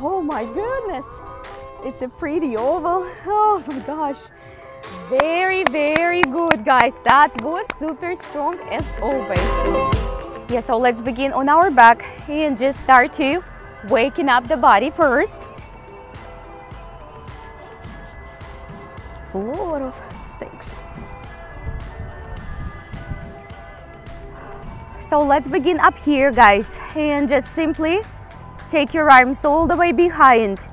Oh my goodness, it's a pretty oval. Oh my gosh, very good, guys. That was super strong as always. Yeah, so let's begin on our back and just start to waken up the body first. A lot of things. So let's begin up here, guys, and just simply take your arms all the way behind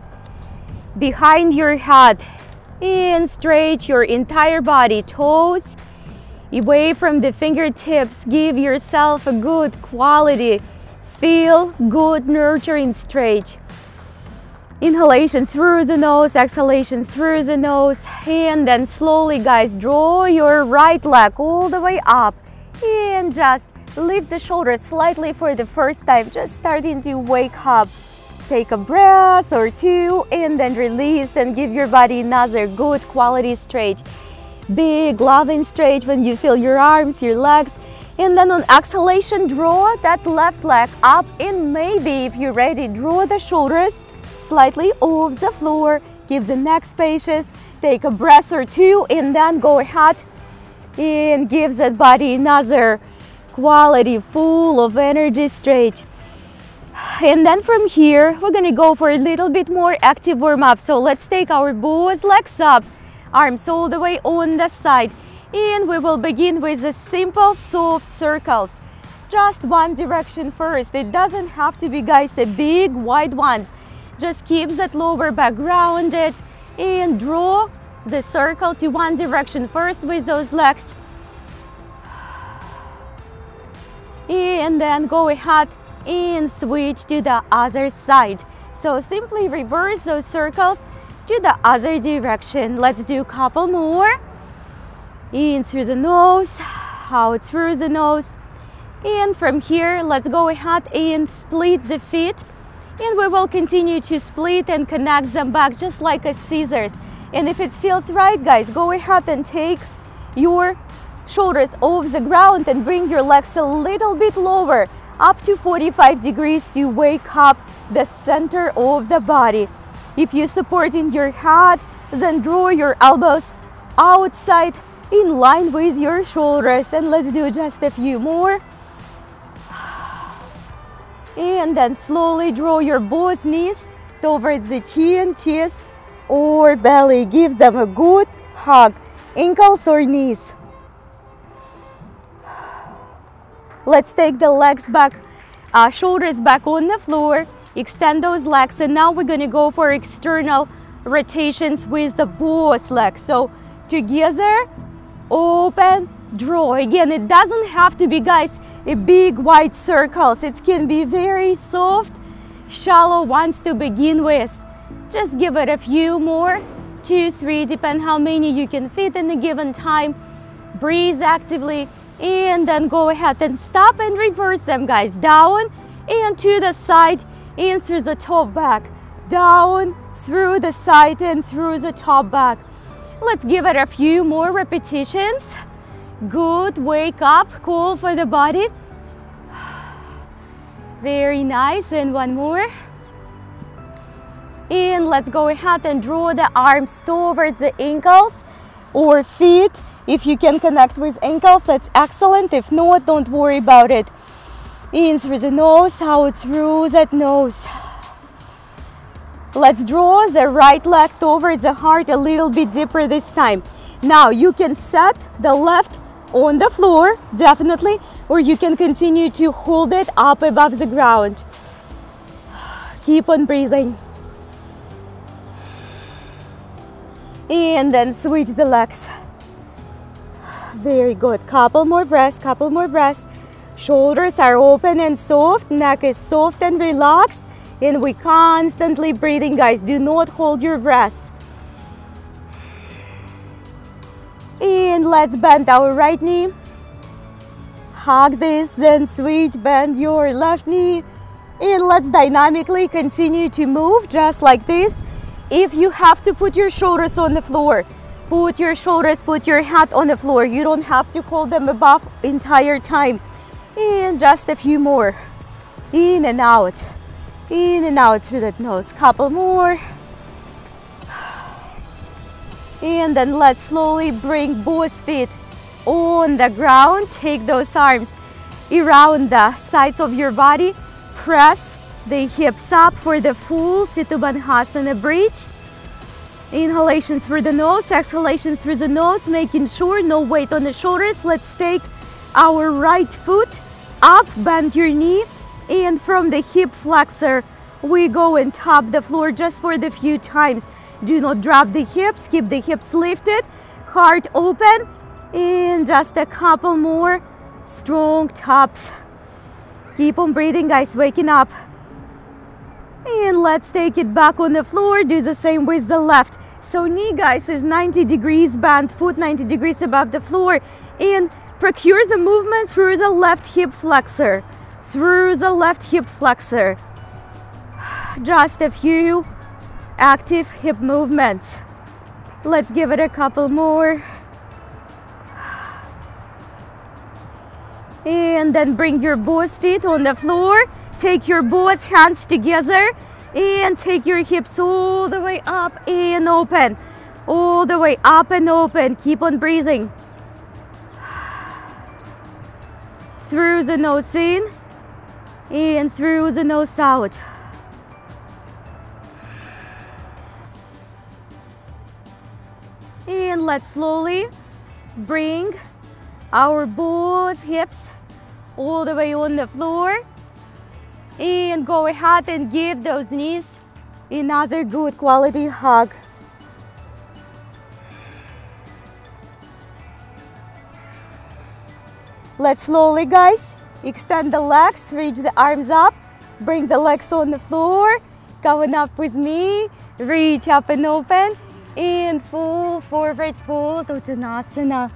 your head and stretch your entire body, toes away from the fingertips. Give yourself a good quality, feel good, nurturing stretch. Inhalation through the nose, exhalation through the nose, and then slowly, guys, draw your right leg all the way up and just lift the shoulders slightly for the first time, just starting to wake up. Take a breath or two and then release and give your body another good quality stretch. Big loving stretch when you feel your arms, your legs. And then on exhalation, draw that left leg up and maybe, if you're ready, draw the shoulders slightly off the floor. Give the neck spacious. Take a breath or two and then go ahead and give that body another quality, full of energy stretch. And then from here, we're gonna go for a little bit more active warm-up. So let's take our both legs up, arms all the way on the side. And we will begin with the simple, soft circles. Just one direction first. It doesn't have to be, guys, a big, wide one. Just keep that lower back rounded and draw the circle to one direction first with those legs. And then go ahead and switch to the other side. So simply reverse those circles to the other direction. Let's do a couple more. In through the nose, out through the nose. And from here, let's go ahead and split the feet. And we will continue to split and connect them back just like a scissors. And if it feels right, guys, go ahead and take your shoulders off the ground and bring your legs a little bit lower, up to 45 degrees to wake up the center of the body. If you're supporting your head, then draw your elbows outside in line with your shoulders. And let's do just a few more. And then slowly draw your both knees towards the chin, chest or belly. Give them a good hug, ankles or knees. Let's take the legs back, shoulders back on the floor, extend those legs, and now we're gonna go for external rotations with the both legs. So together, open, draw. Again, it doesn't have to be, guys, a big wide circles. It can be very soft, shallow ones to begin with. Just give it a few more, 2, 3, depend how many you can fit in a given time. Breathe actively. And then go ahead and stop and reverse them, guys. Down and to the side and through the top back. Down, through the side and through the top back. Let's give it a few more repetitions. Good, wake up, cool for the body. Very nice, and one more. And let's go ahead and draw the arms towards the ankles or feet. If you can connect with ankles, that's excellent. If not, don't worry about it. In through the nose, out through that nose. Let's draw the right leg towards the heart a little bit deeper this time. Now you can set the left on the floor, definitely, or you can continue to hold it up above the ground. Keep on breathing. And then switch the legs. Very good. Couple more breaths, couple more breaths. Shoulders are open and soft, neck is soft and relaxed, and we constantly breathing, guys. Do not hold your breath. And let's bend our right knee. Hug this, then switch, bend your left knee. And let's dynamically continue to move just like this. If you have to put your shoulders on the floor, put your shoulders, put your head on the floor. You don't have to hold them above entire time. And just a few more. In and out. In and out through that nose. Couple more. And then let's slowly bring both feet on the ground. Take those arms around the sides of your body. Press the hips up for the full Siddha Bandhasana bridge. Inhalation through the nose, exhalation through the nose, making sure no weight on the shoulders. Let's take our right foot up, bend your knee, and from the hip flexor, we go and tap the floor just for the few times. Do not drop the hips, keep the hips lifted, heart open, and just a couple more strong taps. Keep on breathing, guys, waking up. And let's take it back on the floor, do the same with the left. So knee, guys, is 90 degrees bent, foot 90 degrees above the floor, and procure the movement through the left hip flexor, through the left hip flexor. Just a few active hip movements. Let's give it a couple more. And then bring your both feet on the floor. Take your both hands together and take your hips all the way up and open. All the way up and open. Keep on breathing. Through the nose in and through the nose out. And let's slowly bring our both hips all the way on the floor. And go ahead and give those knees another good quality hug. Let's slowly, guys, extend the legs, reach the arms up, bring the legs on the floor, coming up with me, reach up and open, and full forward fold, Uttanasana.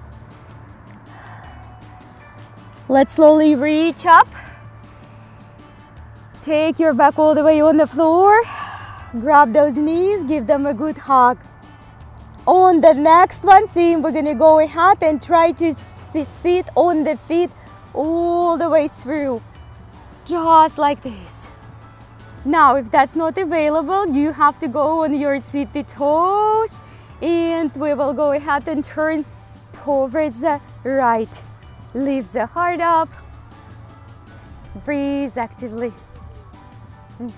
Let's slowly reach up. Take your back all the way on the floor, grab those knees, give them a good hug. On the next one, Sim, we're going to go ahead and try to sit on the feet all the way through, just like this. Now, if that's not available, you have to go on your tippy toes, and we will go ahead and turn towards the right. Lift the heart up, breathe actively.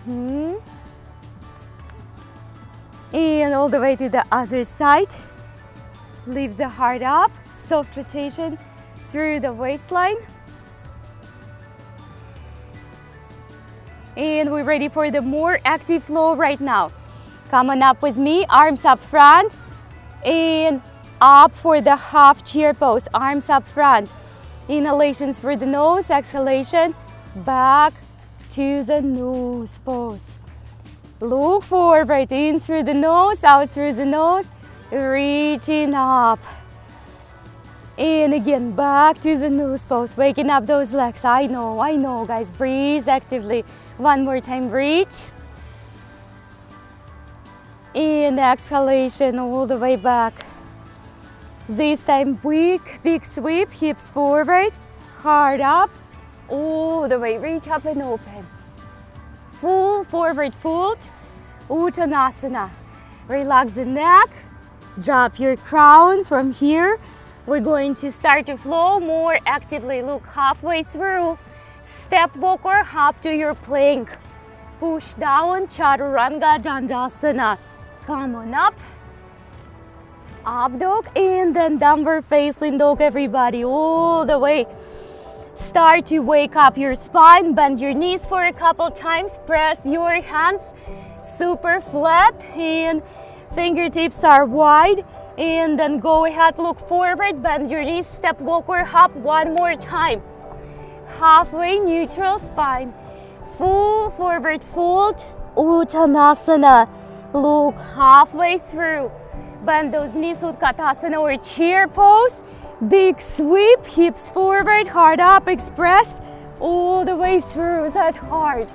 And all the way to the other side. Lift the heart up, soft rotation through the waistline. And we're ready for the more active flow right now. Come on up with me, arms up front and up for the half chair pose, arms up front. Inhalations through the nose, exhalation, back to the nose pose. Look forward, in through the nose, out through the nose, reaching up. And again, back to the nose pose, waking up those legs. I know, guys, breathe actively. One more time, reach. And exhalation all the way back. This time, big sweep, hips forward, heart up. All the way, reach up and open. Full forward fold, Uttanasana. Relax the neck, drop your crown. From here, we're going to start to flow more actively. Look, halfway through, step walk or hop to your plank. Push down, Chaturanga Dandasana. Come on up. Up dog, and then downward facing dog, everybody, all the way. Start to wake up your spine, bend your knees for a couple times, press your hands super flat and fingertips are wide, and then go ahead, look forward, bend your knees, step walk or hop one more time. Halfway neutral spine, full forward fold, Uttanasana. Look, halfway through, bend those knees, Utkatasana or chair pose. Big sweep, hips forward, heart up, express all the way through that heart.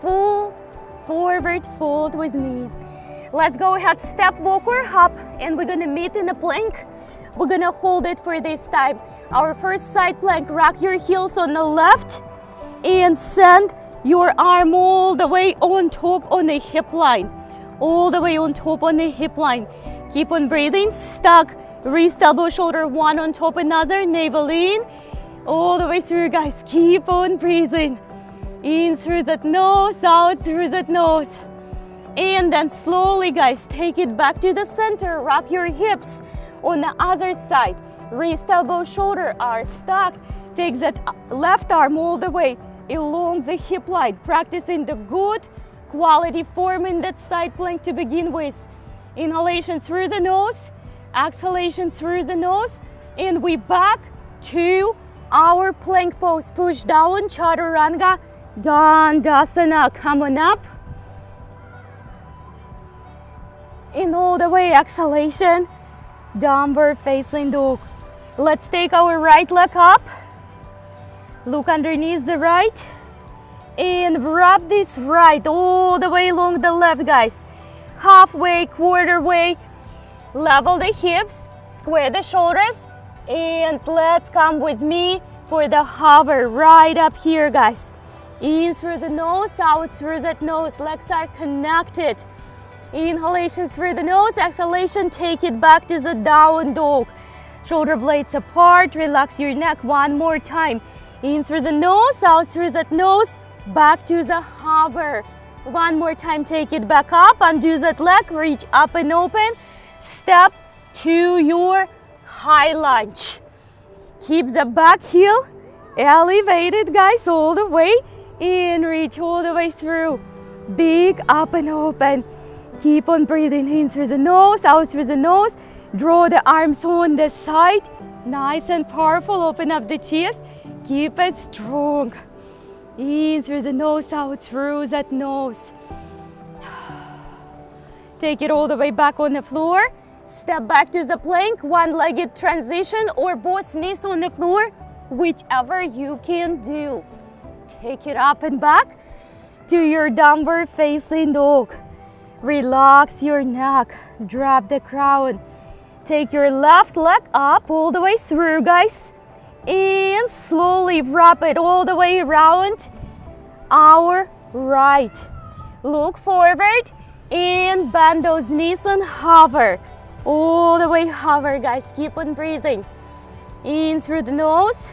Full forward fold with me. Let's go ahead, step, walk or hop, and we're gonna meet in a plank. We're gonna hold it for this time. Our first side plank, rock your heels on the left and send your arm all the way on top on the hip line. All the way on top on the hip line. Keep on breathing, stuck, wrist, elbow, shoulder, one on top another, navel in. All the way through, guys, keep on breathing. In through that nose, out through that nose. And then slowly, guys, take it back to the center, wrap your hips on the other side. Wrist, elbow, shoulder are stuck. Take that left arm all the way along the hip line, practicing the good quality form in that side plank to begin with. Inhalation through the nose, exhalation through the nose, and we back to our plank pose. Push down, chaturanga, dandasana. Come on up. And all the way, exhalation, downward facing dog. Let's take our right leg up, look underneath the right, and wrap this right all the way along the left, guys. Halfway, quarter way, level the hips, square the shoulders, and let's come with me for the hover right up here, guys. In through the nose, out through that nose, legs are connected. Inhalation through the nose, exhalation, take it back to the down dog. Shoulder blades apart, relax your neck one more time. In through the nose, out through that nose, back to the hover. One more time, take it back up, undo that leg, reach up and open. Step to your high lunge. Keep the back heel elevated, guys, all the way. In, reach all the way through. Big up and open. Keep on breathing in through the nose, out through the nose. Draw the arms on the side. Nice and powerful. Open up the chest. Keep it strong. In through the nose, out through that nose. Take it all the way back on the floor. Step back to the plank. One-legged transition or both knees on the floor. Whichever you can do. Take it up and back to your downward facing dog. Relax your neck. Drop the crown. Take your left leg up all the way through, guys, and slowly wrap it all the way around our right. Look forward and bend those knees and hover. All the way hover, guys. Keep on breathing. In through the nose,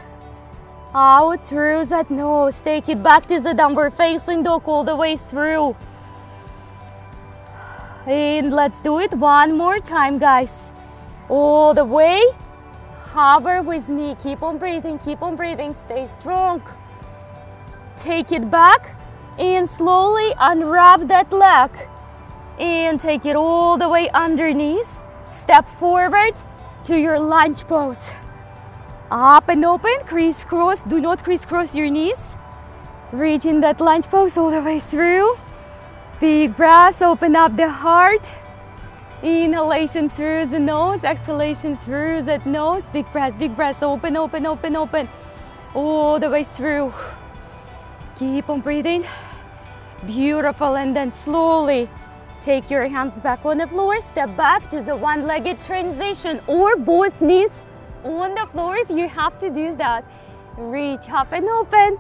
out through that nose. Take it back to the downward facing dog all the way through. And let's do it one more time, guys. All the way, hover with me. Keep on breathing, stay strong. Take it back and slowly unwrap that leg. And take it all the way underneath. Step forward to your lunge pose. Up and open, crisscross. Do not crisscross your knees. Reach in that lunge pose all the way through. Big breath, open up the heart. Inhalation through the nose, exhalation through that nose. Big breath, open, open, open, open. All the way through. Keep on breathing. Beautiful, and then slowly take your hands back on the floor. Step back to the one-legged transition or both knees on the floor if you have to do that. Reach up and open.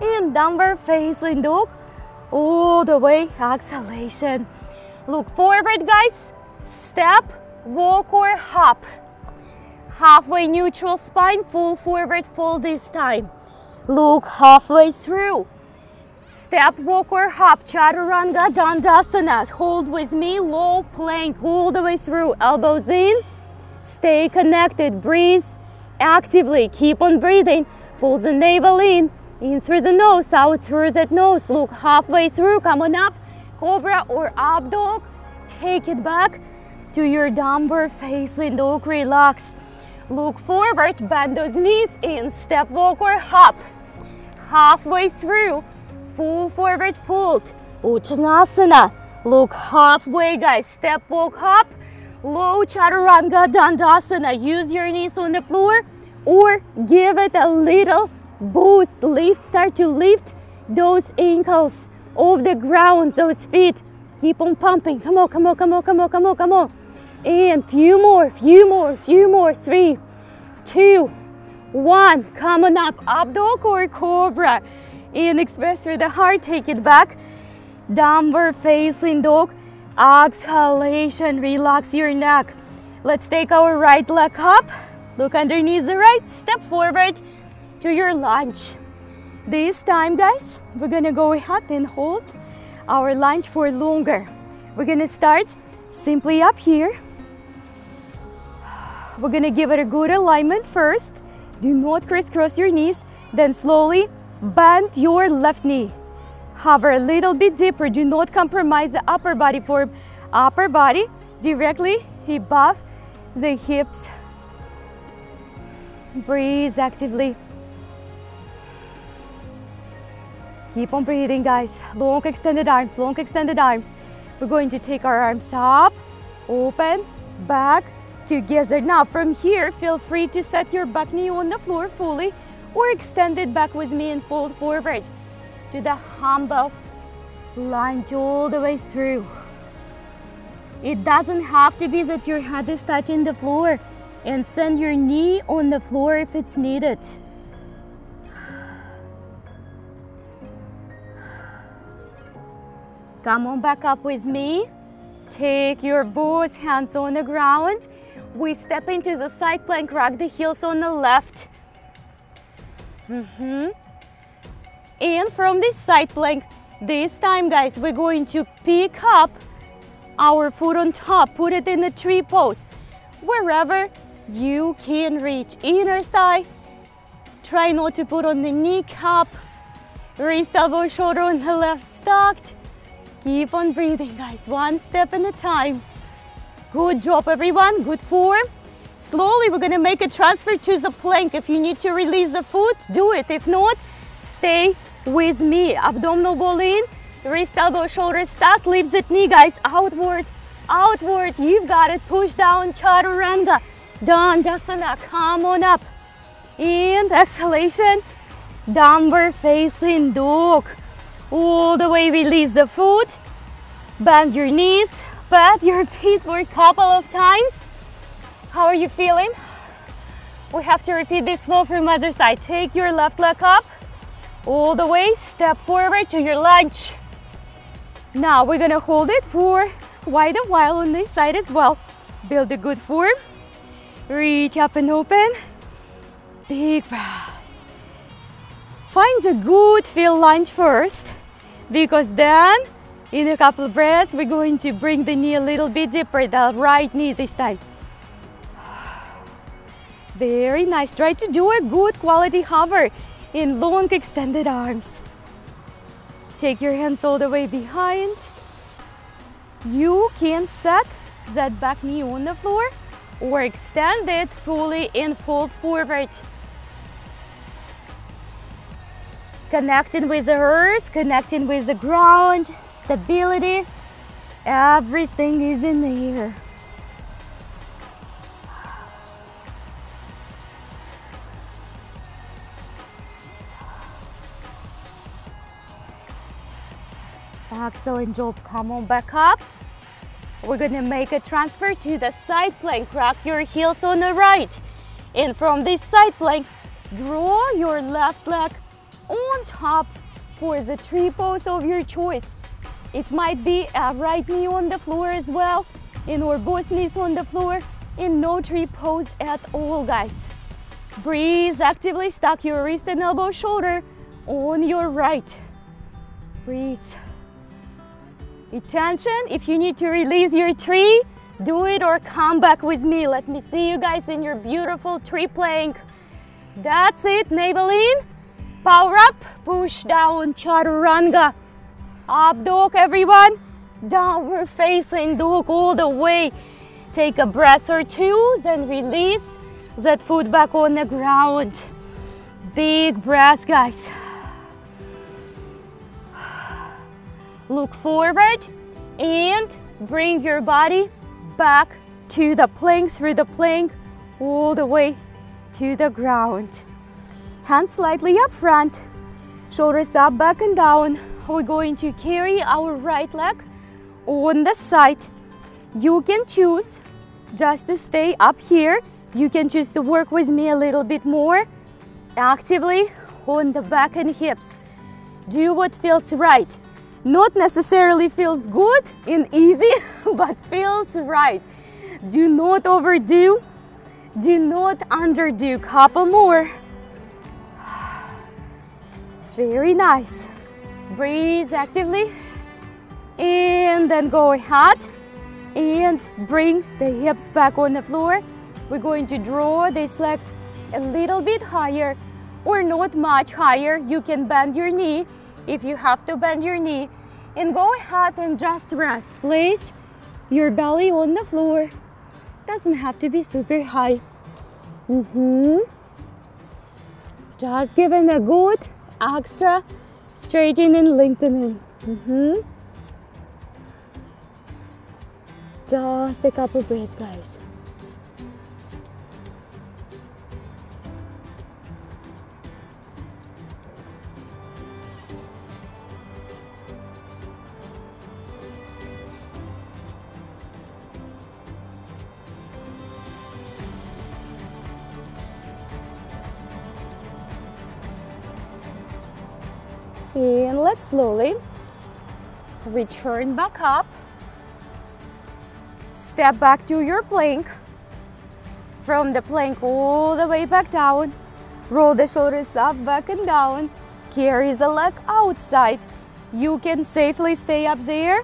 And downward facing dog. All the way, exhalation. Look forward, guys. Step, walk, or hop. Halfway neutral spine, full forward fold this time. Look halfway through. Step, walk, or hop. Chaturanga, dandasana. Hold with me, low plank, all the way through. Elbows in, stay connected. Breathe actively, keep on breathing. Pull the navel in through the nose, out through that nose. Look halfway through, come on up. Cobra or up dog. Take it back to your downward facing dog. Relax. Look forward, bend those knees in. Step, walk, or hop. Halfway through, full forward fold. Uttanasana. Look halfway, guys. Step, walk, hop. Low chaturanga, dandasana. Use your knees on the floor or give it a little boost. Lift, start to lift those ankles off the ground, those feet. Keep on pumping. Come on, come on, come on, come on, come on, come on. And few more, few more, few more. 3, 2, 1. Come on up. Up dog or cobra. and express with the heart. Take it back. Downward facing dog. Exhalation. Relax your neck. Let's take our right leg up. Look underneath the right. Step forward to your lunge. This time, guys, we're gonna go ahead and hold our lunge for longer. We're gonna start simply up here. We're gonna give it a good alignment first. Do not crisscross your knees. Then slowly bend your left knee. Hover a little bit deeper. Do not compromise the upper body form. Upper body directly above the hips. Breathe actively. Keep on breathing, guys. Long extended arms, long extended arms. We're going to take our arms up, open, back, together. Now from here, feel free to set your back knee on the floor fully or extend it back with me and fold forward to the humble lunge all the way through. It doesn't have to be that your head is touching the floor, and send your knee on the floor if it's needed. Come on back up with me. Take your both hands on the ground. We step into the side plank, rock the heels on the left. And from this side plank, this time, guys, we're going to pick up our foot on top, put it in the tree pose. Wherever you can reach, inner thigh. Try not to put on the kneecap. Wrist, elbow, shoulder on the left stacked. Keep on breathing, guys, one step at a time. Good job, everyone, good form. Slowly we're gonna make a transfer to the plank. If you need to release the foot, do it. If not, stay with me. Abdominal ball in, wrist, elbow, shoulder stacked. Lift that knee, guys, outward, outward. You've got it. Push down, chaturanga, dandasana. Come on up. And exhalation, downward facing dog. All the way, release the foot, bend your knees, pat your feet for a couple of times. How are you feeling? We have to repeat this flow from other side. Take your left leg up, all the way, step forward to your lunge. Now we're gonna hold it for quite a while on this side as well. Build a good form, reach up and open, big breaths. Find a good feel lunge first, because then in a couple of breaths we're going to bring the knee a little bit deeper, the right knee this time. Very nice. Try to do a good quality hover in long extended arms. Take your hands all the way behind. You can set that back knee on the floor or extend it fully and fold forward. Connecting with the earth, connecting with the ground, stability, everything is in the air. Excellent job. Come on back up. We're gonna make a transfer to the side plank. Rock your heels on the right. And from this side plank, draw your left leg on top for the tree pose of your choice. It might be a right knee on the floor as well, and or both knees on the floor, and no tree pose at all, guys. Breathe actively, stack your wrist and elbow shoulder on your right. Breathe. Attention, if you need to release your tree, do it or come back with me. Let me see you guys in your beautiful tree plank. That's it, navel in. Power up, push down, chaturanga. Up dog, everyone. Downward facing dog all the way. Take a breath or two, then release that foot back on the ground. Big breath, guys. Look forward and bring your body back to the plank, through the plank, all the way to the ground. Hands slightly up front, shoulders up, back and down. We're going to carry our right leg on the side. You can choose just to stay up here. You can choose to work with me a little bit more actively on the back and hips. do what feels right. Not necessarily feels good and easy, but feels right. Do not overdo, do not underdo. Couple more. Very nice. Breathe actively and then go ahead and bring the hips back on the floor. We're going to draw this leg a little bit higher, or not much higher. You can bend your knee if you have to bend your knee, and go ahead and just rest. Place your belly on the floor. Doesn't have to be super high. Just giving a good extra straightening and lengthening. Just a couple breaths, guys. And let's slowly return back up. Step back to your plank. From the plank all the way back down. Roll the shoulders up, back and down. Carry the leg outside. You can safely stay up there.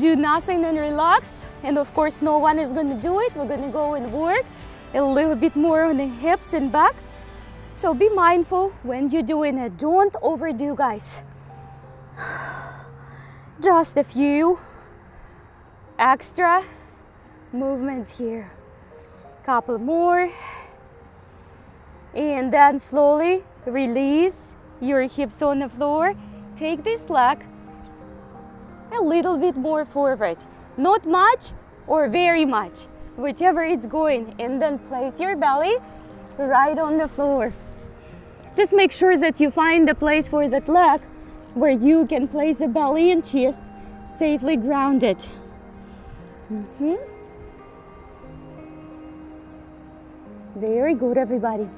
Do nothing and relax. And of course, no one is going to do it. We're going to go and work a little bit more on the hips and back. So be mindful when you're doing it. Don't overdo, guys. Just a few extra movements here. Couple more. And then slowly release your hips on the floor. Take this leg a little bit more forward. Not much or very much, whichever it's going. And then place your belly right on the floor. Just make sure that you find the place for that leg where you can place the belly and chest safely grounded. Very good, everybody.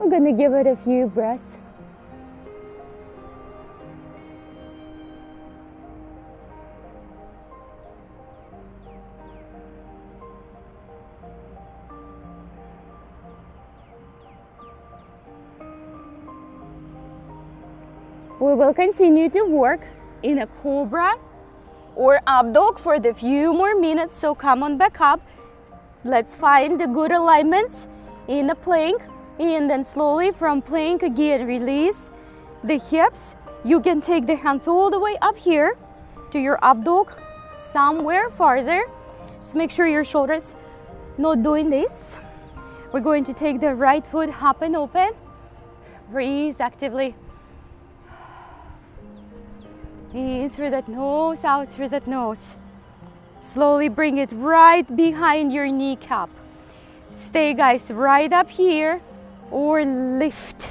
I'm gonna give it a few breaths. We will continue to work in a cobra or up dog for the few more minutes, so come on back up. Let's find the good alignments in the plank, and then slowly from plank again release the hips. You can take the hands all the way up here to your up dog, somewhere farther. Just make sure your shoulders not doing this. We're going to take the right foot up and open. Breathe actively. In through that nose, out through that nose. Slowly bring it right behind your kneecap. Stay, guys, right up here or lift.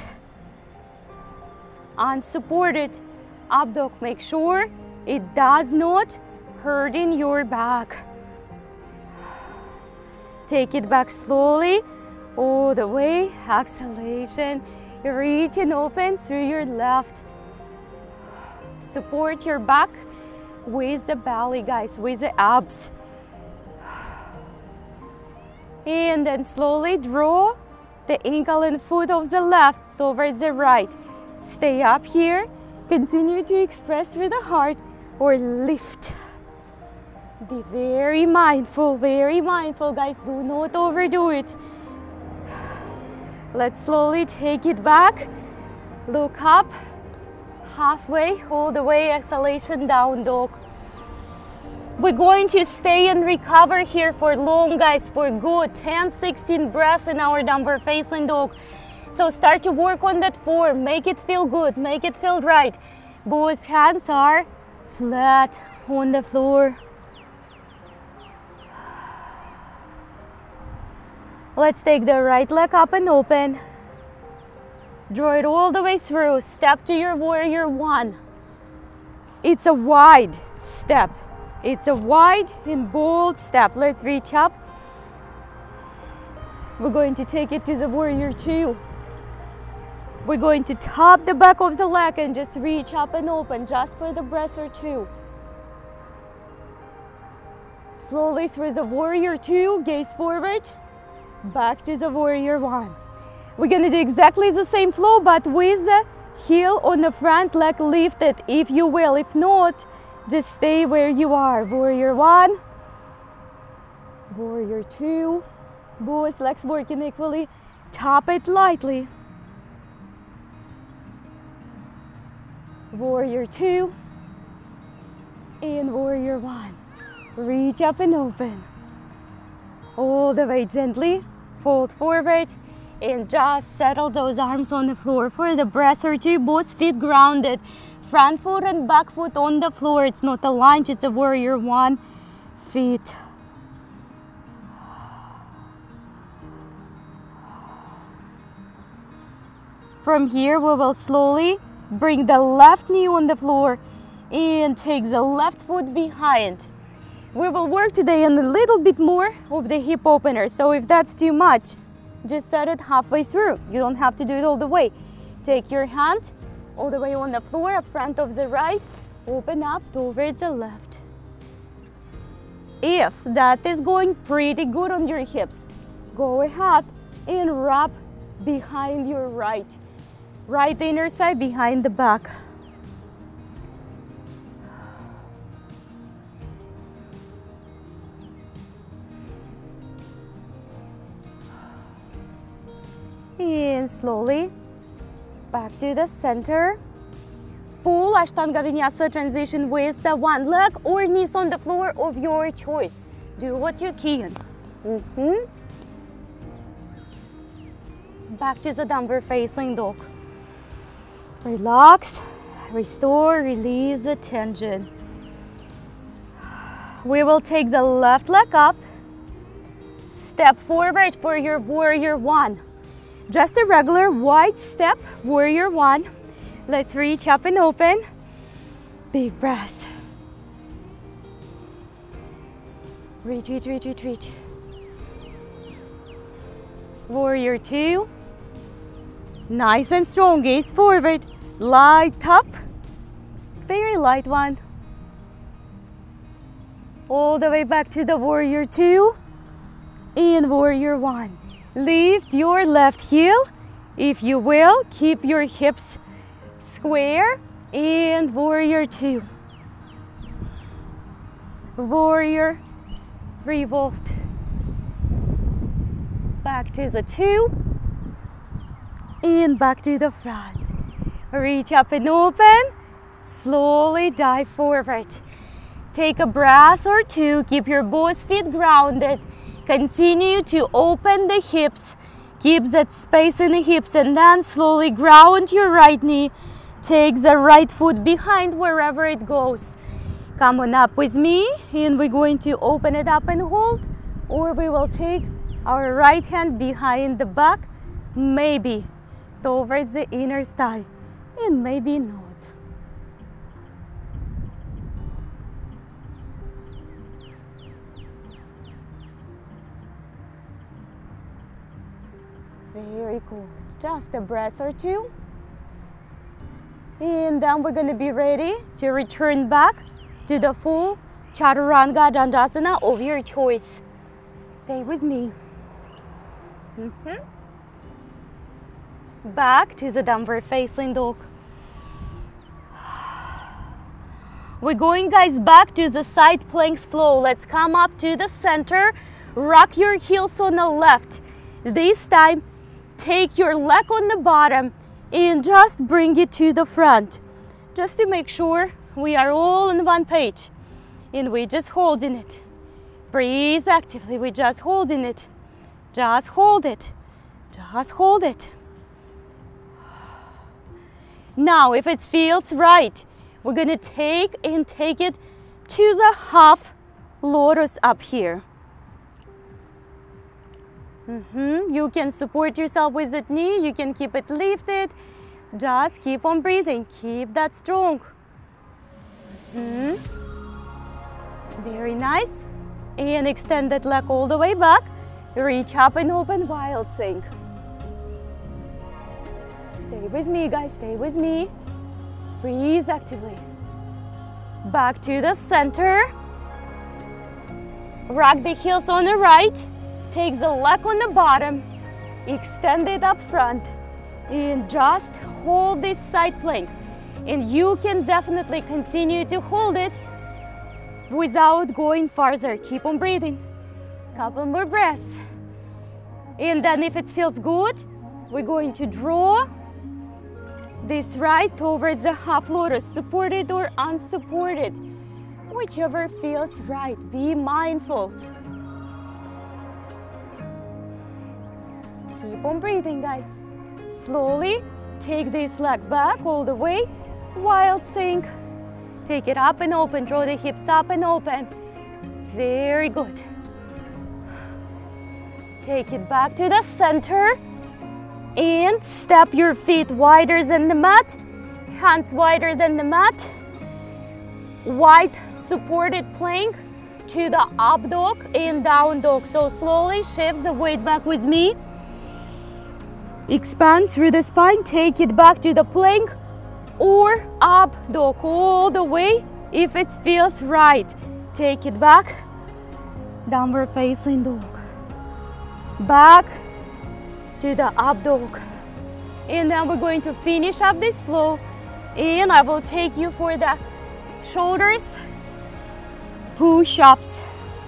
Unsupported up dog. Make sure it does not hurt in your back. Take it back slowly all the way. Exhalation. Reach and open through your left. Support your back with the belly, guys, with the abs. And then slowly draw the ankle and foot of the left towards the right. Stay up here. Continue to express through the heart or lift. Be very mindful, guys. Do not overdo it. Let's slowly take it back. Look up. Halfway, all the way, exhalation, down dog. We're going to stay and recover here for long, guys, for good 10-16 breaths in our downward facing dog. So start to work on that form, make it feel good, make it feel right. Both hands are flat on the floor. Let's take the right leg up and open. Draw it all the way through. Step to your warrior one. It's a wide step. It's a wide and bold step. Let's reach up. We're going to take it to the warrior two. We're going to top the back of the leg and just reach up and open just for the breath or two. Slowly through the warrior two, gaze forward, back to the warrior one. We're going to do exactly the same flow, but with the heel on the front leg lifted, if you will. If not, just stay where you are. Warrior one, warrior two, both legs working equally. Tap it lightly. Warrior two and warrior one. Reach up and open. All the way gently, fold forward and just settle those arms on the floor for the breath or two, both feet grounded. Front foot and back foot on the floor. It's not a lunge, it's a warrior one. Feet. From here, we will slowly bring the left knee on the floor and take the left foot behind. We will work today on a little bit more of the hip opener, so if that's too much, just set it halfway through. You don't have to do it all the way. Take your hand all the way on the floor, up front of the right, open up towards the left. If that is going pretty good on your hips, go ahead and wrap behind your right. Right inner side behind the back. And slowly back to the center. Full Ashtanga Vinyasa transition with the one leg or knees on the floor of your choice. Do what you can. Back to the downward facing dog. Relax, restore, release the tension. We will take the left leg up, step forward for your warrior one. Just a regular wide step, warrior one. Let's reach up and open. Big breath. Reach. Warrior two. Nice and strong, gaze forward, light up, very light one. All the way back to the warrior two and warrior one. Lift your left heel, if you will, keep your hips square, and warrior two. Warrior, revolved. Back to the two. And back to the front. Reach up and open. Slowly dive forward. Take a breath or two. Keep your both feet grounded. Continue to open the hips. Keep that space in the hips and then slowly ground your right knee. Take the right foot behind wherever it goes. Come on up with me and we're going to open it up and hold, or we will take our right hand behind the back, maybe towards the inner thigh, and maybe not. Very good. Just a breath or two. And then we're going to be ready to return back to the full Chaturanga Dandasana of your choice. Stay with me. Back to the downward facing dog. We're going, guys, back to the side planks flow. Let's come up to the center. Rock your heels on the left. This time, take your leg on the bottom and just bring it to the front. Just to make sure we are all on one page. And we're just holding it. Breathe actively. We're just holding it. Just hold it. Just hold it. Now, if it feels right, we're going to take it to the half lotus up here. You can support yourself with that knee. You can keep it lifted. Just keep on breathing. Keep that strong. Very nice. And extend that leg all the way back. Reach up and open, wild thing. Stay with me, guys, stay with me. Breathe actively. Back to the center. Rock the heels on the right. Take the leg on the bottom. Extend it up front. And just hold this side plank. And you can definitely continue to hold it without going farther. Keep on breathing. Couple more breaths. And then if it feels good, we're going to draw this right towards the half lotus, supported or unsupported, whichever feels right. Be mindful. Keep on breathing, guys. Slowly take this leg back all the way. Wild thing. Take it up and open. Draw the hips up and open. Very good. Take it back to the center and step your feet wider than the mat, hands wider than the mat. Wide supported plank to the up dog and down dog. So slowly shift the weight back with me. Expand through the spine, take it back to the plank or up dog all the way if it feels right. Take it back, downward facing dog. Back to the up dog, and then we're going to finish up this flow, and I will take you for the shoulders push-ups,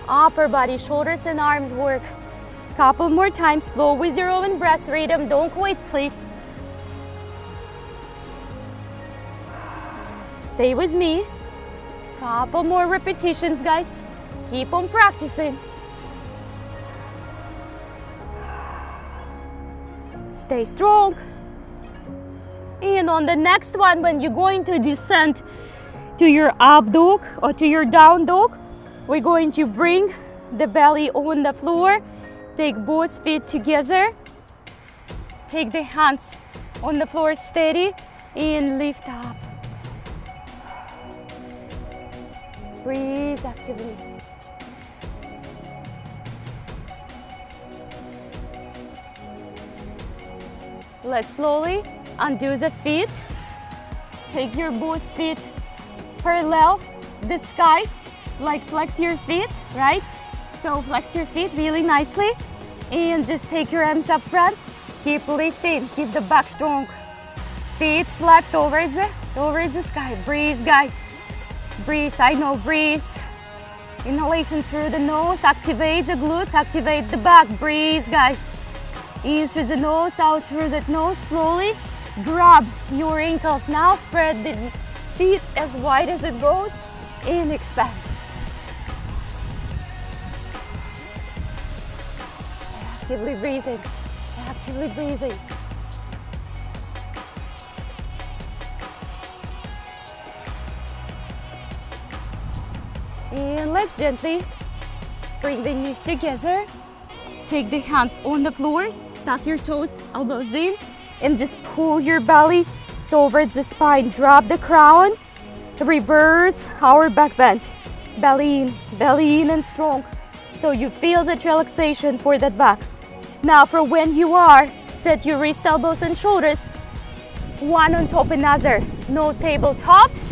upper body, shoulders and arms work. Couple more times. Flow with your own breath rhythm. Don't wait, please. Stay with me. Couple more repetitions, guys. Keep on practicing. Stay strong. And on the next one, when you're going to descend to your up dog or to your down dog, we're going to bring the belly on the floor. Take both feet together. Take the hands on the floor steady and lift up. Breathe actively. Let's slowly undo the feet. Take your both feet parallel the sky, like flex your feet, right? So flex your feet really nicely and just take your arms up front. Keep lifting, keep the back strong. Feet flat towards the sky. Breathe, guys. Breathe, I know, breathe. Inhalation through the nose, activate the glutes, activate the back. Breathe, guys. In through the nose, out through the nose. Slowly grab your ankles. Now spread the feet as wide as it goes and expand. Actively breathing, actively breathing. And let's gently bring the knees together. Take the hands on the floor. Tuck your toes, elbows in, and just pull your belly towards the spine. Drop the crown, reverse our back bend. Belly in and strong. So you feel that relaxation for that back. Now for when you are, set your wrist, elbows, and shoulders one on top another. No tabletops,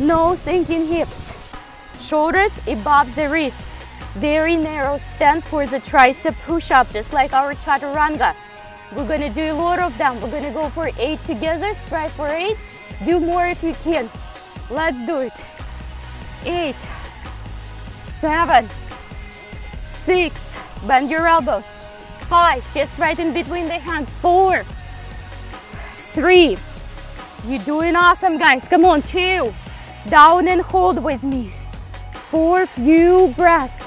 no sinking hips. Shoulders above the wrist. Very narrow stand for the tricep push-up, just like our chaturanga. We're going to do a lot of them. We're going to go for 8 together. Strive for 8. Do more if you can. Let's do it. 8, 7, 6. Bend your elbows. 5. Chest right in between the hands. 4, 3. You're doing awesome, guys. Come on. 2. Down and hold with me. For a few breaths,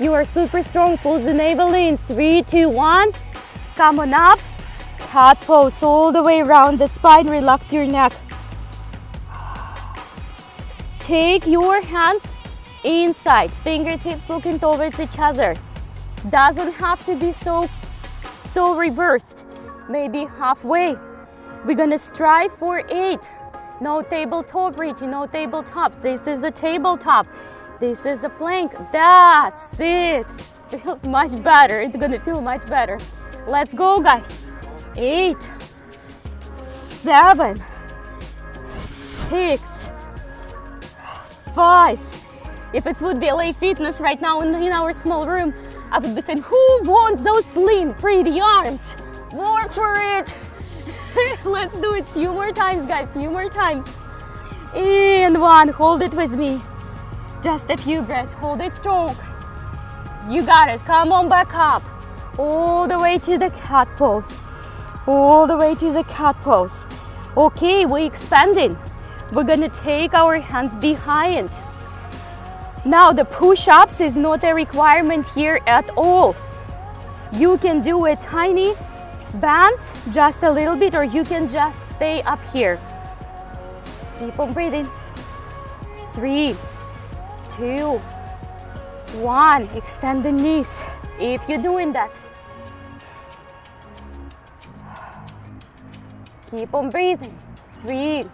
you are super strong. Pull the navel in. 3, 2, 1. Come on up. Cat pose all the way around the spine. Relax your neck. Take your hands inside. Fingertips looking towards each other. Doesn't have to be so reversed. Maybe halfway. We're gonna strive for 8. No tabletop reaching. No tabletops. This is a tabletop. This is the plank. That's it. Feels much better. It's gonna feel much better. Let's go, guys. 8, 7, 6, 5. If it would be LA Fitness right now in our small room, I would be saying, who wants those slim, pretty arms? Work for it! Let's do it few more times, guys, few more times. And one, hold it with me. Just a few breaths, hold it strong. You got it, come on back up. All the way to the cat pose. All the way to the cat pose. Okay, we're expanding. We're gonna take our hands behind. Now the push-ups is not a requirement here at all. You can do a tiny bands, just a little bit, or you can just stay up here. Keep on breathing. 3, 2, 1. Extend the knees if you're doing that. Keep on breathing. 3,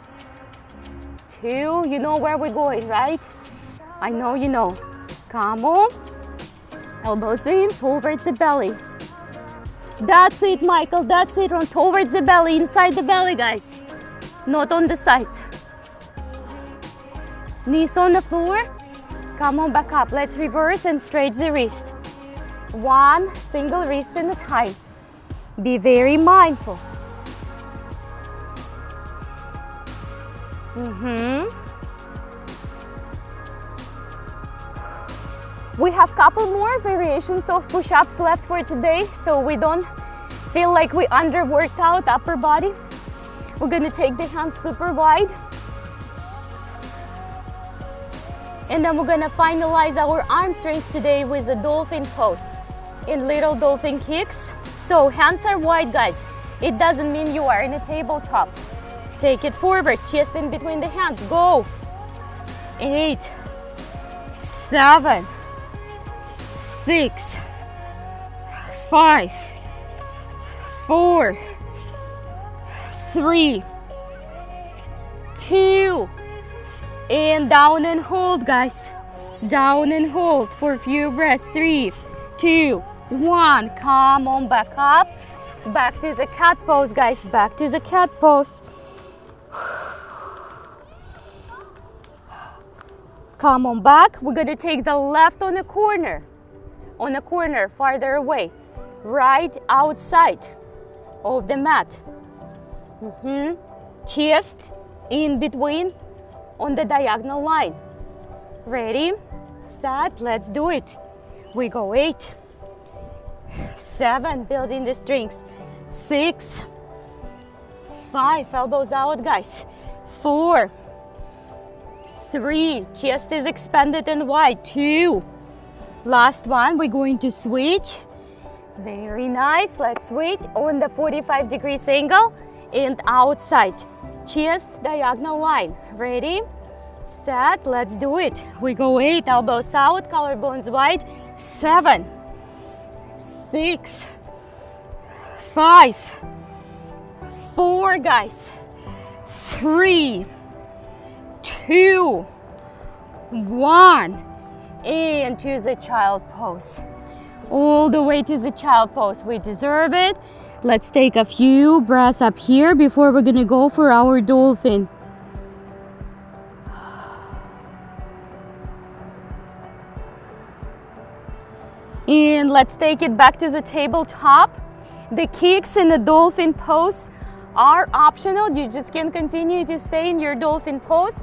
2. You know where we're going, right? I know you know. Come on. Elbows in, towards the belly. That's it, Michael, that's it. Run towards the belly, inside the belly, guys. Not on the sides. Knees on the floor. Come on, back up. Let's reverse and stretch the wrist. One single wrist at a time. Be very mindful. We have a couple more variations of push-ups left for today, so we don't feel like we underworked out upper body. We're gonna take the hands super wide. And then we're gonna finalize our arm strength today with the dolphin pose in little dolphin kicks. So hands are wide, guys. It doesn't mean you are in a tabletop. Take it forward, chest in between the hands, go. 8, 7, 6, 5, 4, 3, 2, and down and hold, guys. Down and hold for a few breaths. 3, 2, 1. Come on, back up. Back to the cat pose, guys. Back to the cat pose. Come on back. We're going to take the left on the corner. On the corner, farther away. Right outside of the mat. Chest in between on the diagonal line. Ready? Set. Let's do it. We go 8, 7, building the strings. 6, 5, elbows out, guys. 4, 3, chest is expanded and wide. 2, last one, we're going to switch. Very nice, let's switch on the 45-degree angle and outside. Chest, diagonal line. Ready, set, let's do it. We go 8, elbows out, collarbones wide. 7, 6, 5, 4, guys. 3, 2, 1, and to the child pose. All the way to the child pose. We deserve it. Let's take a few breaths up here before we're gonna go for our dolphin. And let's take it back to the tabletop. The kicks in the dolphin pose are optional. You just can continue to stay in your dolphin pose.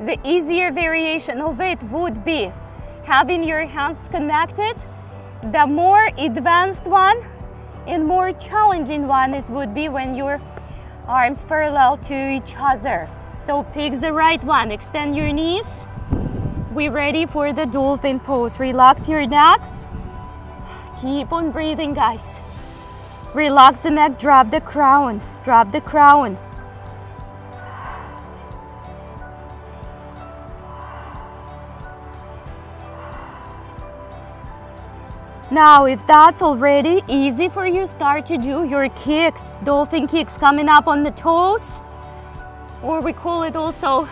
The easier variation of it would be having your hands connected. The more advanced one and more challenging one would be when your arms parallel to each other. So pick the right one. Extend your knees. We're ready for the dolphin pose. Relax your neck. Keep on breathing, guys. Relax the neck. Drop the crown. Drop the crown. Now, if that's already easy for you, start to do your kicks, dolphin kicks, coming up on the toes, or we call it also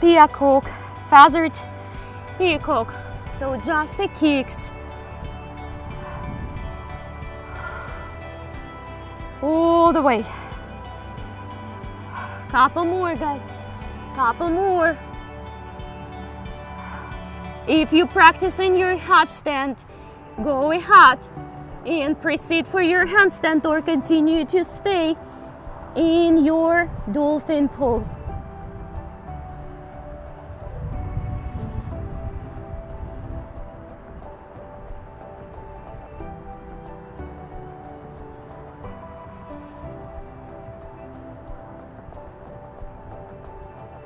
peacock, feathered peacock. So just the kicks. all the way. Couple more, guys, couple more. If you practice in your handstand, go ahead and proceed for your handstand or continue to stay in your dolphin pose.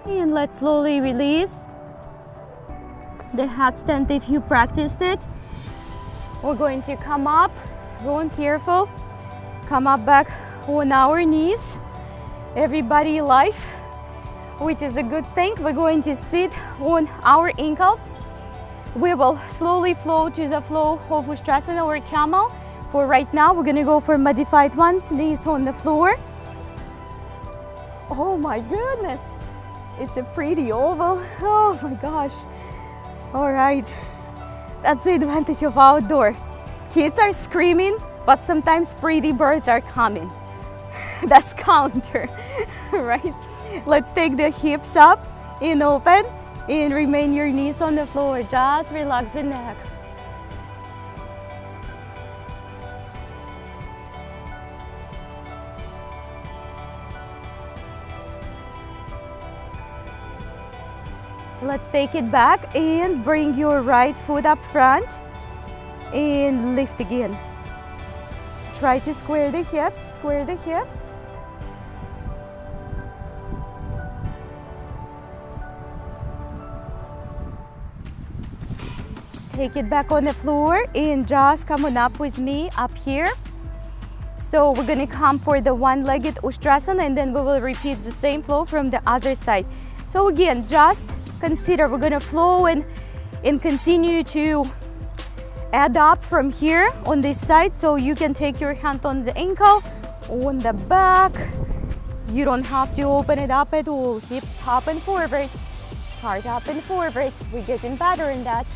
And let's slowly release the handstand if you practiced it. We're going to come up, going careful, come up back on our knees. Everybody alive, which is a good thing. We're going to sit on our ankles. We will slowly flow to the flow of Ustrasana or camel. For right now, we're going to go for modified ones, knees on the floor. Oh my goodness! It's a pretty oval, oh my gosh. All right, that's the advantage of outdoor. Kids are screaming, but sometimes pretty birds are coming. That's counter, right? Let's take the hips up and open and remain your knees on the floor. Just relax the neck. Let's take it back and bring your right foot up front and lift again. Try to square the hips, square the hips. Take it back on the floor and just come on up with me up here. So we're gonna come for the one-legged Ustrasana and then we will repeat the same flow from the other side. So again, just consider we're gonna flow and continue to add up from here on this side, so you can take your hand on the ankle, on the back. You don't have to open it up at all. Hips up and forward, heart up and forward. We're getting better in that.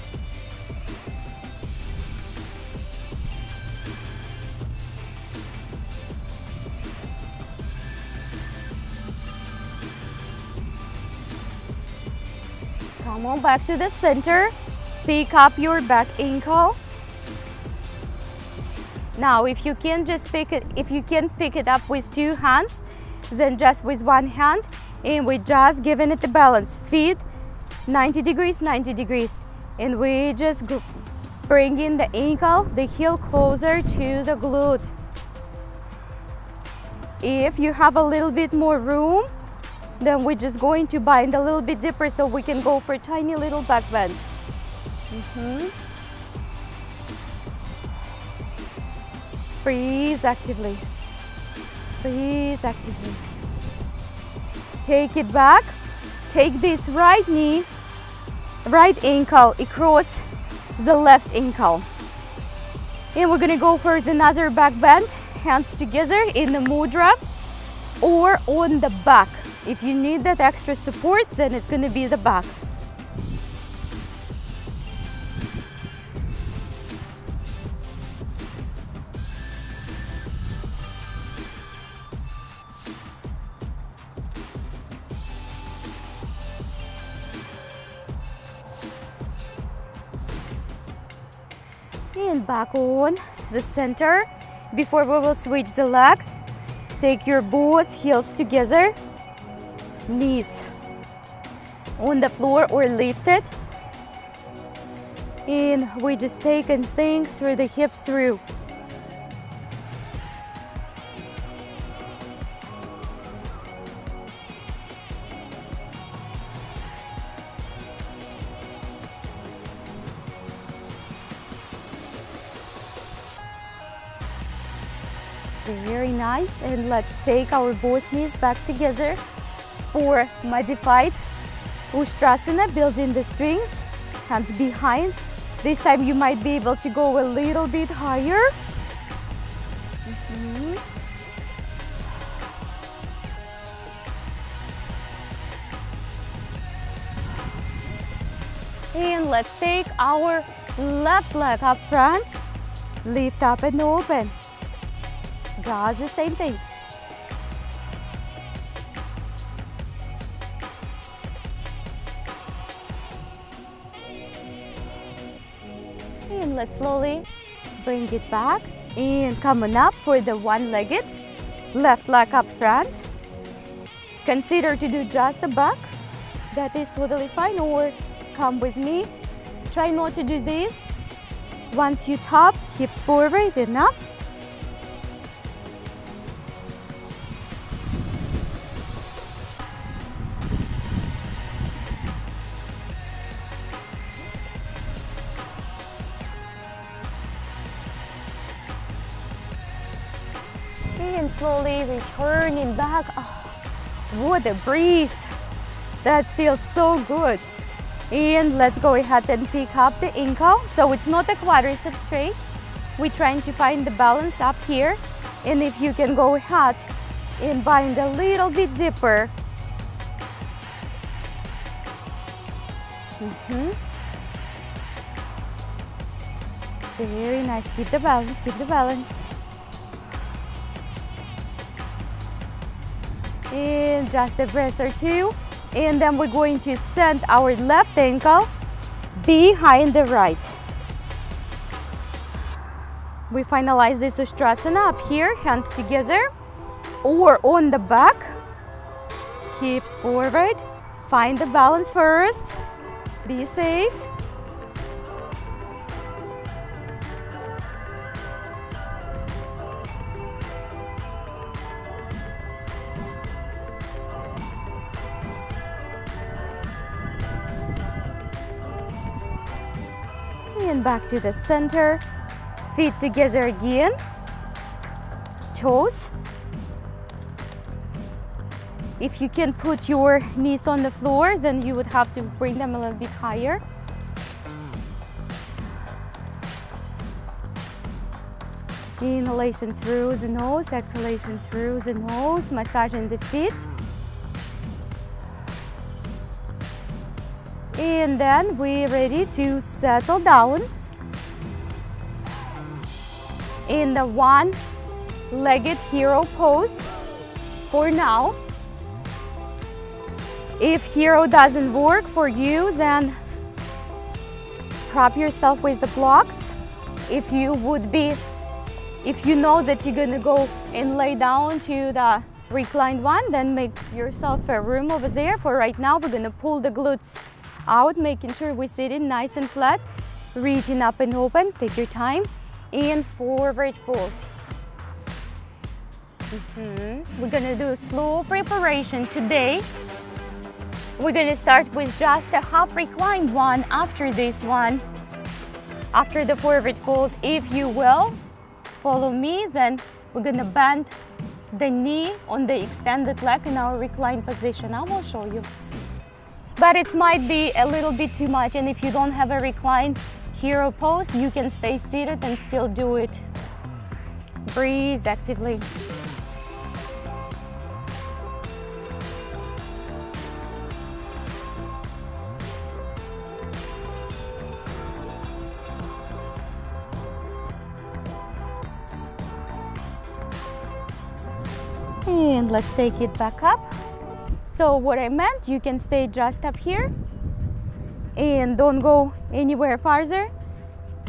Come on back to the center, pick up your back ankle. Now if you can just pick it, if you can pick it up with two hands, then just with one hand, and we're just giving it the balance. Feet 90 degrees, 90 degrees, and we just bring in the ankle, the heel closer to the glute. If you have a little bit more room, then we're just going to bind a little bit deeper so we can go for a tiny little back bend. Breathe actively. Breathe actively. Take it back. Take this right knee, right ankle across the left ankle. And we're gonna go for another back bend, hands together in the mudra or on the back. If you need that extra support, then it's going to be the back. And back on the center. Before we will switch the legs, take your both heels together. Knees on the floor or lifted, and we just take and staying through the hips through. Very nice, and let's take our both knees back together for modified Ustrasana, building the strings, hands behind. This time you might be able to go a little bit higher. And let's take our left leg up front, lift up and open. Grass is same thing. And let's slowly bring it back and come on up for the one-legged. Left leg up front. Consider to do just the back. That is totally fine, or come with me. Try not to do this. Once you top, hips forward and up. And slowly returning back. Oh, what a breeze! That feels so good. And let's go ahead and pick up the ankle. So it's not a quadricep stretch. We're trying to find the balance up here. And if you can go ahead and bind a little bit deeper. Very nice. Keep the balance, keep the balance. And just a breath or two. And then we're going to send our left ankle behind the right. We finalize this Ustrasana up here, hands together or on the back. Hips forward, find the balance first, be safe. And back to the center, feet together again, toes. If you can put your knees on the floor, then you would have to bring them a little bit higher. Inhalation through the nose, exhalation through the nose, massaging the feet. And then we're ready to settle down in the one-legged hero pose for now. If hero doesn't work for you, then prop yourself with the blocks. If you know that you're gonna go and lay down to the reclined one, then make yourself a room over there. For right now, we're gonna pull the glutes out, making sure we're sitting nice and flat, reaching up and open, take your time, and forward fold. We're gonna do a slow preparation today. We're gonna start with just a half reclined one after this one, after the forward fold. If you will follow me, then we're gonna bend the knee on the extended leg in our reclined position. I will show you. But it might be a little bit too much, and if you don't have a reclined hero pose, you can stay seated and still do it. Breathe actively. And let's take it back up. So what I meant, you can stay just up here and don't go anywhere farther.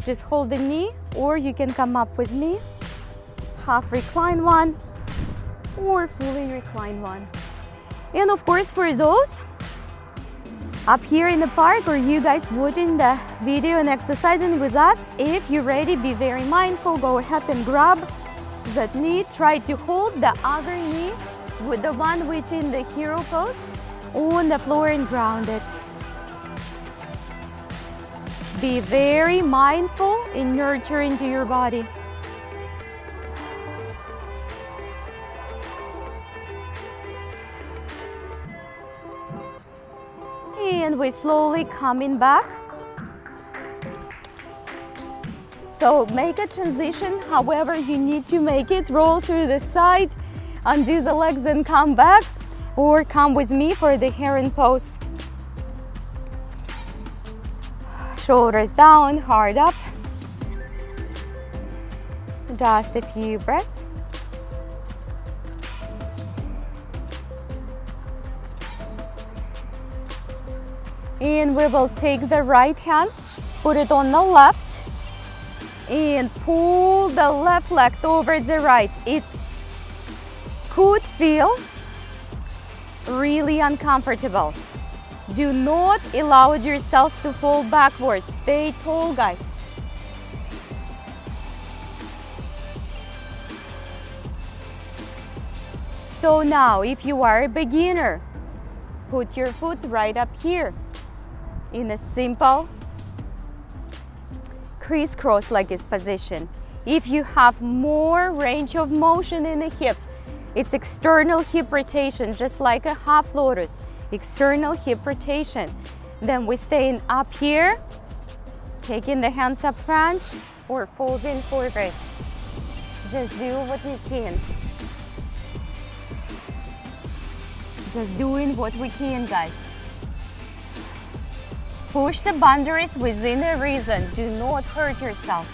Just hold the knee, or you can come up with me. Half recline one or fully recline one. And of course, for those up here in the park or you guys watching the video and exercising with us, if you're ready, be very mindful. Go ahead and grab that knee. Try to hold the other knee with the one which in the hero pose on the floor and grounded. Be very mindful in nurturing to your body. And we're slowly coming back. So make a transition however you need to make it. Roll through the side, undo the legs and come back, or come with me for the heron pose. Shoulders down, heart up. Just a few breaths. and we will take the right hand, put it on the left, and pull the left leg over the right. It could feel really uncomfortable. Do not allow yourself to fall backwards. Stay tall, guys. So now, if you are a beginner, put your foot right up here in a simple crisscross legged position. If you have more range of motion in the hip, it's external hip rotation, just like a half lotus, external hip rotation. Then we stay up here, taking the hands up front or folding forward. Just do what you can. Just doing what we can, guys. Push the boundaries within a reason. Do not hurt yourself.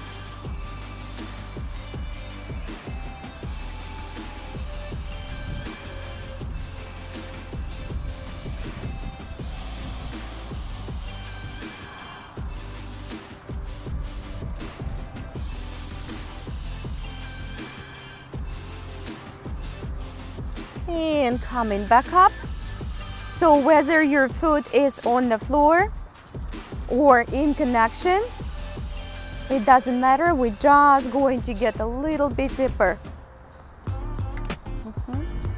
And coming back up. So whether your foot is on the floor or in connection, it doesn't matter. We're just going to get a little bit deeper.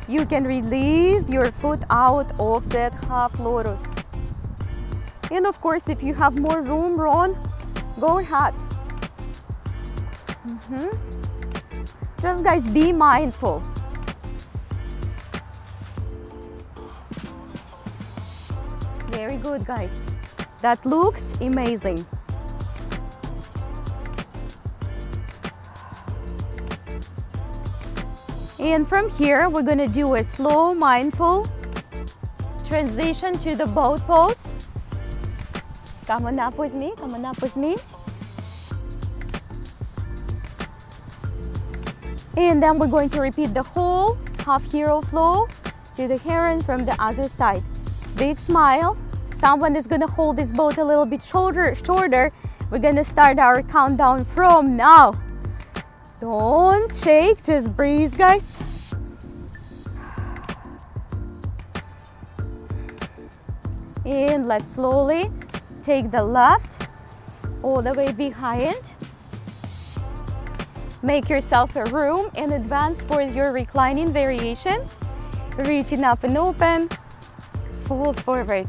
You can release your foot out of that half lotus. And of course, if you have more room, Ron, go ahead. Just guys, be mindful. Very good, guys. That looks amazing. And from here, we're going to do a slow, mindful transition to the boat pose. Come on up with me, come on up with me. And then we're going to repeat the whole half hero flow to the heron from the other side. Big smile. Someone is going to hold this boat a little bit shorter. We're going to start our countdown from now. Don't shake, just breathe, guys. And let's slowly take the left all the way behind. Make yourself a room and advance for your reclining variation. Reaching up and open. Fold forward.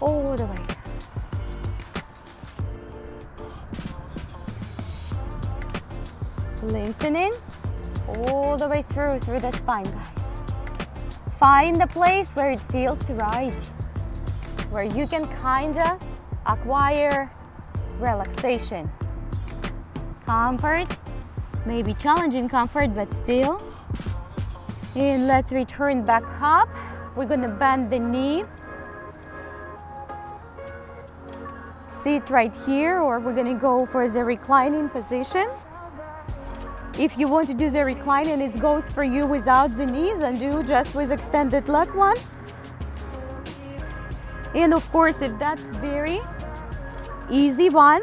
All the way. Lengthening all the way through the spine, guys. Find the place where it feels right, where you can kinda acquire relaxation, comfort, maybe challenging comfort, but still. And let's return back up. We're gonna bend the knee. Sit right here, or we're gonna go for the reclining position. If you want to do the reclining, it goes for you without the knees and do just with extended leg one. And of course, if that's very easy one,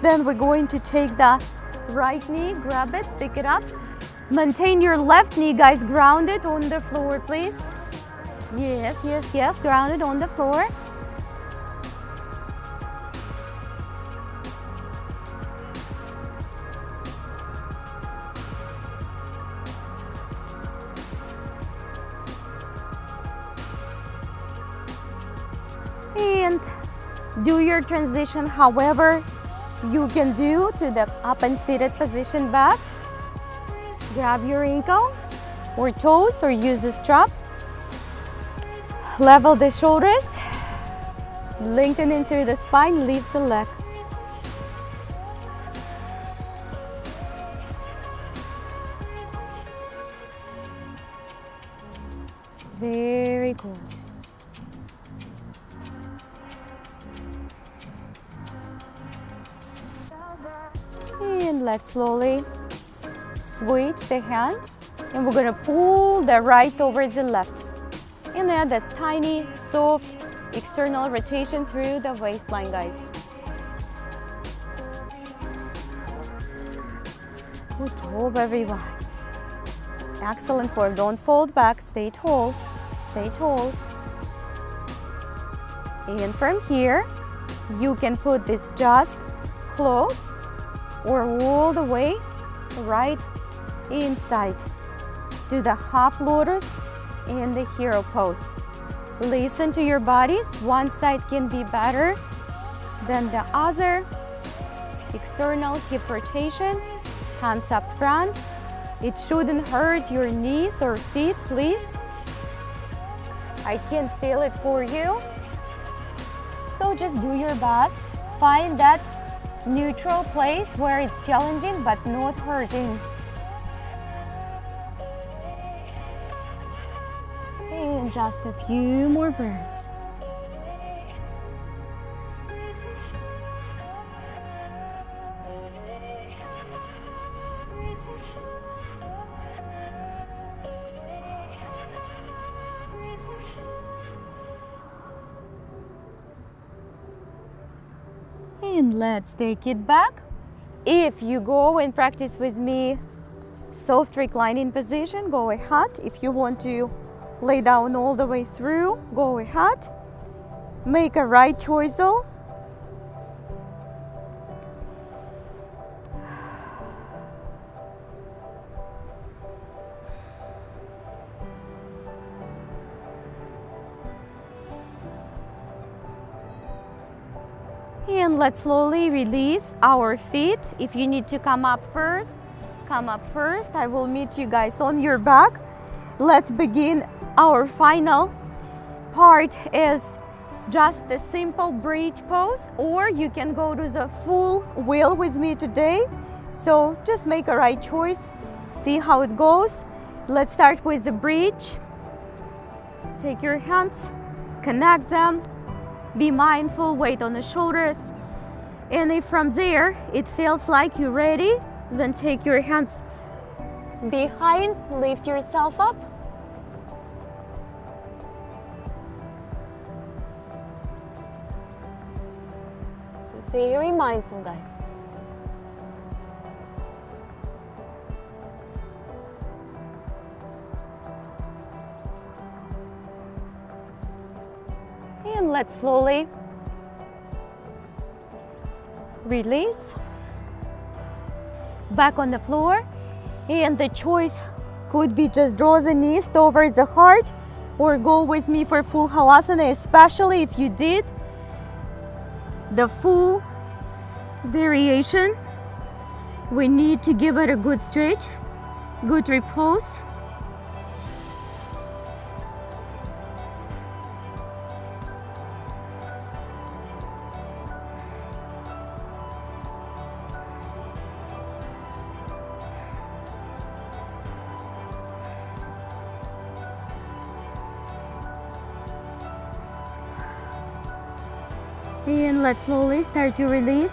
then we're going to take the right knee, grab it, pick it up. Maintain your left knee, guys, grounded on the floor, please. Yes, yes, yes, grounded on the floor. And do your transition however you can do to the up and seated position back. Grab your ankle or toes or use a strap. Level the shoulders. Lengthen into the spine, lift the leg. Very good. And let's slowly switch the hand and we're going to pull the right over the left. And add a tiny, soft, external rotation through the waistline, guys. Good job, everyone. Excellent form. Don't fold back. Stay tall. Stay tall. And from here, you can put this just close or all the way right inside. Do the half lotus and the hero pose. Listen to your bodies. One side can be better than the other. External hip rotation, hands up front. It shouldn't hurt your knees or feet, please. I can feel it for you. So just do your best. Find that neutral place where it's challenging but not hurting. And just a few more breaths. And let's take it back. If you go and practice with me soft reclining position, go ahead. If you want to lay down all the way through, go ahead. Make a right choice though. And let's slowly release our feet. If you need to come up first, come up first. I will meet you guys on your back. Let's begin. Our final part is just a simple bridge pose, or you can go to the full wheel with me today. So just make a right choice, see how it goes. Let's start with the bridge. Take your hands, connect them. Be mindful, weight on the shoulders. And if from there it feels like you're ready, then take your hands behind, lift yourself up. Very mindful, guys. And let's slowly release back on the floor. And the choice could be just draw the knees over the heart or go with me for full halasana, especially if you did the full variation. We need to give it a good stretch, good repose. And let's slowly start to release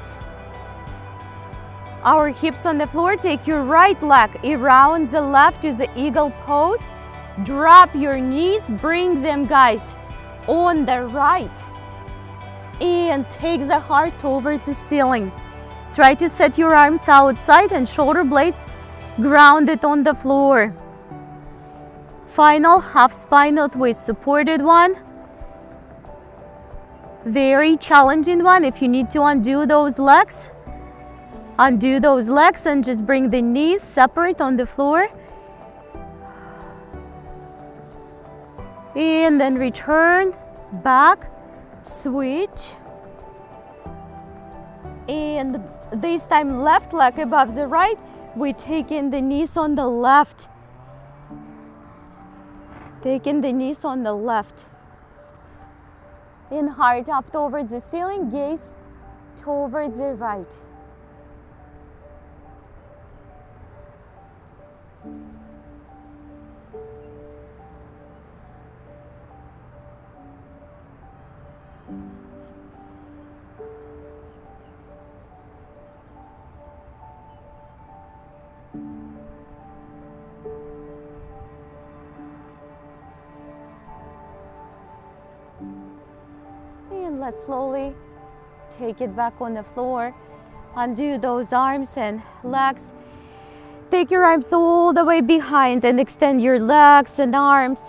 our hips on the floor. Take your right leg around the left to the eagle pose. Drop your knees, bring them, guys, on the right. And take the heart towards the ceiling. Try to set your arms outside and shoulder blades grounded on the floor. Final half spinal twist, supported one. Very challenging one. If you need to undo those legs and just bring the knees separate on the floor. And then return back, switch. And this time left leg above the right. We take in the knees on the left. Taking the knees on the left. And heart up towards the ceiling, gaze towards the right. let's slowly take it back on the floor. Undo those arms and legs. Take your arms all the way behind and extend your legs and arms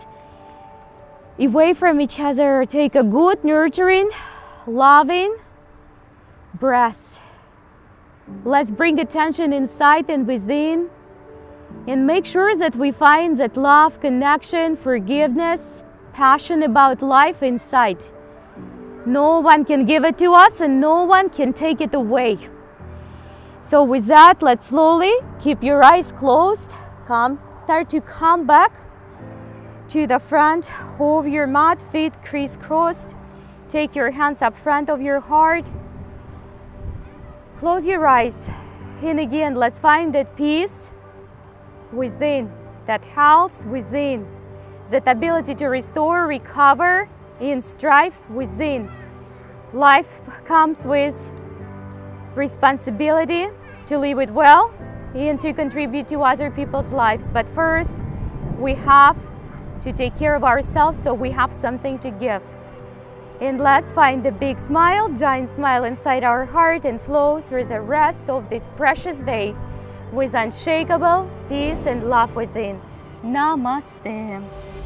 away from each other. Take a good, nurturing, loving breath. Let's bring attention inside and within, and make sure that we find that love, connection, forgiveness, passion about life inside. No one can give it to us and no one can take it away. So with that, let's slowly keep your eyes closed. Start to come back to the front of your mat, feet crisscrossed. Take your hands up front of your heart. Close your eyes. And again, let's find that peace within, that health within, that ability to restore, recover, and strive within. Life comes with responsibility to live it well and to contribute to other people's lives. But first, we have to take care of ourselves, so we have something to give. And let's find the big smile, giant smile inside our heart, and flow through the rest of this precious day with unshakable peace and love within. Namaste.